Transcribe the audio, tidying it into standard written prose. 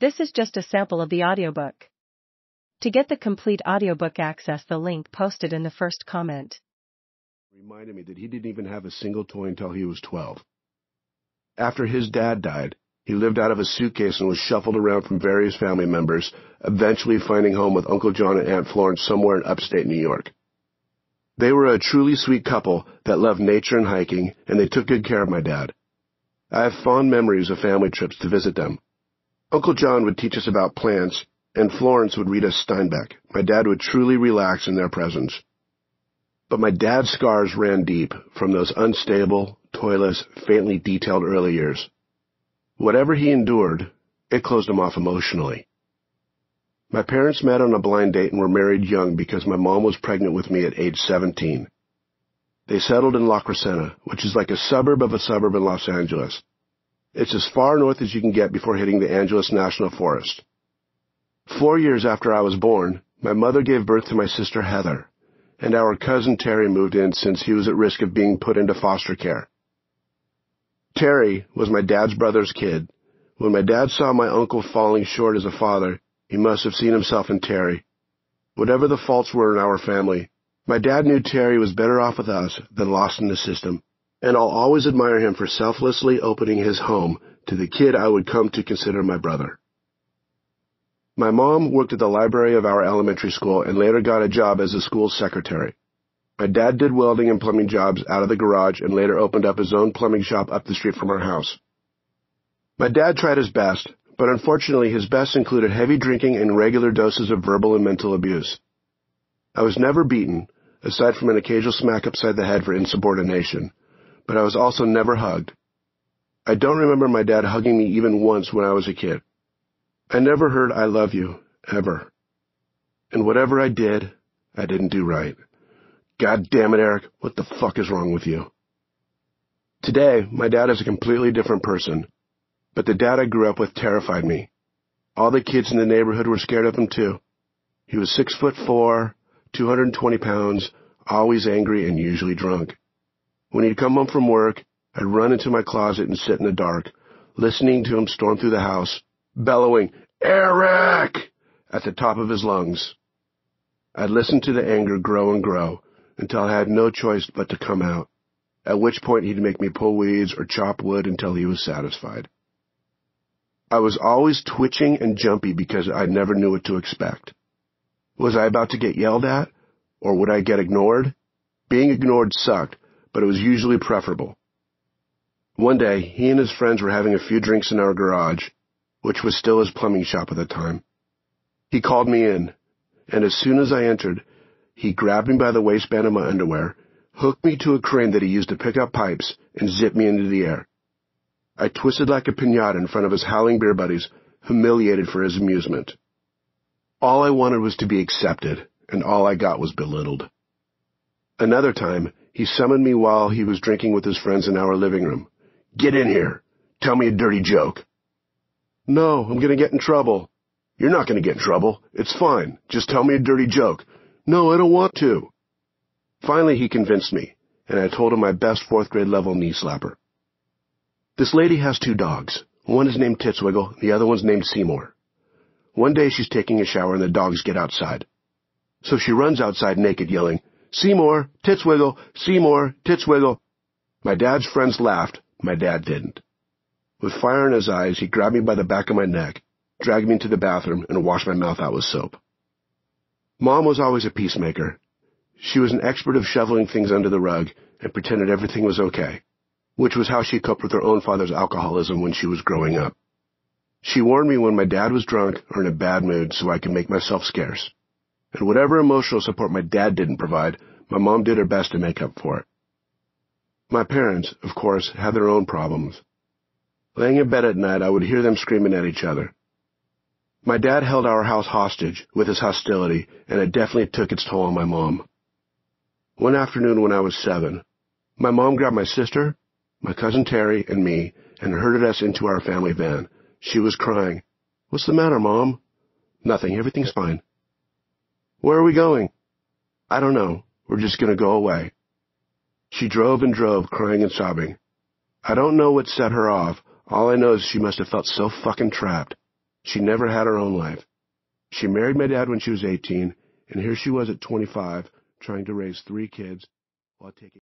This is just a sample of the audiobook. To get the complete audiobook, access the link posted in the first comment. Reminded me that he didn't even have a single toy until he was 12. After his dad died, he lived out of a suitcase and was shuffled around from various family members, eventually finding home with Uncle John and Aunt Florence somewhere in upstate New York. They were a truly sweet couple that loved nature and hiking, and they took good care of my dad. I have fond memories of family trips to visit them. Uncle John would teach us about plants, and Florence would read us Steinbeck. My dad would truly relax in their presence. But my dad's scars ran deep from those unstable, toyless, faintly detailed early years. Whatever he endured, it closed him off emotionally. My parents met on a blind date and were married young because my mom was pregnant with me at age 17. They settled in La Crescenta, which is like a suburb of a suburb in Los Angeles. It's as far north as you can get before hitting the Angeles National Forest. 4 years after I was born, my mother gave birth to my sister Heather, and our cousin Terry moved in since he was at risk of being put into foster care. Terry was my dad's brother's kid. When my dad saw my uncle falling short as a father, he must have seen himself in Terry. Whatever the faults were in our family, my dad knew Terry was better off with us than lost in the system, and I'll always admire him for selflessly opening his home to the kid I would come to consider my brother. My mom worked at the library of our elementary school and later got a job as the school's secretary. My dad did welding and plumbing jobs out of the garage and later opened up his own plumbing shop up the street from our house. My dad tried his best, but unfortunately his best included heavy drinking and regular doses of verbal and mental abuse. I was never beaten, aside from an occasional smack upside the head for insubordination, but I was also never hugged. I don't remember my dad hugging me even once when I was a kid. I never heard "I love you," ever. And whatever I did, I didn't do right. God damn it, Eric, what the fuck is wrong with you? Today, my dad is a completely different person, but the dad I grew up with terrified me. All the kids in the neighborhood were scared of him too. He was 6'4", 220 pounds, always angry and usually drunk. When he'd come home from work, I'd run into my closet and sit in the dark, listening to him storm through the house, bellowing, "Eric!" at the top of his lungs. I'd listen to the anger grow and grow until I had no choice but to come out, at which point he'd make me pull weeds or chop wood until he was satisfied. I was always twitching and jumpy because I never knew what to expect. Was I about to get yelled at? Or would I get ignored? Being ignored sucked, but it was usually preferable. One day, he and his friends were having a few drinks in our garage, which was still his plumbing shop at the time. He called me in, and as soon as I entered, he grabbed me by the waistband of my underwear, hooked me to a crane that he used to pick up pipes, and zipped me into the air. I twisted like a piñata in front of his howling beer buddies, humiliated for his amusement. All I wanted was to be accepted, and all I got was belittled. Another time, he summoned me while he was drinking with his friends in our living room. "Get in here. Tell me a dirty joke." "No, I'm going to get in trouble." "You're not going to get in trouble. It's fine. Just tell me a dirty joke." "No, I don't want to." Finally, he convinced me, and I told him my best fourth-grade level knee-slapper. This lady has 2 dogs. One is named Titswiggle, the other one's named Seymour. One day she's taking a shower and the dogs get outside. So she runs outside naked, yelling, "Seymour! Titswiggle! Seymour! Titswiggle!" My dad's friends laughed. My dad didn't. With fire in his eyes, he grabbed me by the back of my neck, dragged me into the bathroom, and washed my mouth out with soap. Mom was always a peacemaker. She was an expert of shoveling things under the rug and pretended everything was okay, which was how she coped with her own father's alcoholism when she was growing up. She warned me when my dad was drunk or in a bad mood so I could make myself scarce. And whatever emotional support my dad didn't provide, my mom did her best to make up for it. My parents, of course, had their own problems. Laying in bed at night, I would hear them screaming at each other. My dad held our house hostage with his hostility, and it definitely took its toll on my mom. One afternoon when I was 7, my mom grabbed my sister, my cousin Terry, and me, and herded us into our family van. She was crying. "What's the matter, Mom?" "Nothing. Everything's fine." "Where are we going?" "I don't know. We're just going to go away." She drove and drove, crying and sobbing. I don't know what set her off. All I know is she must have felt so fucking trapped. She never had her own life. She married my dad when she was 18, and here she was at 25, trying to raise three kids while taking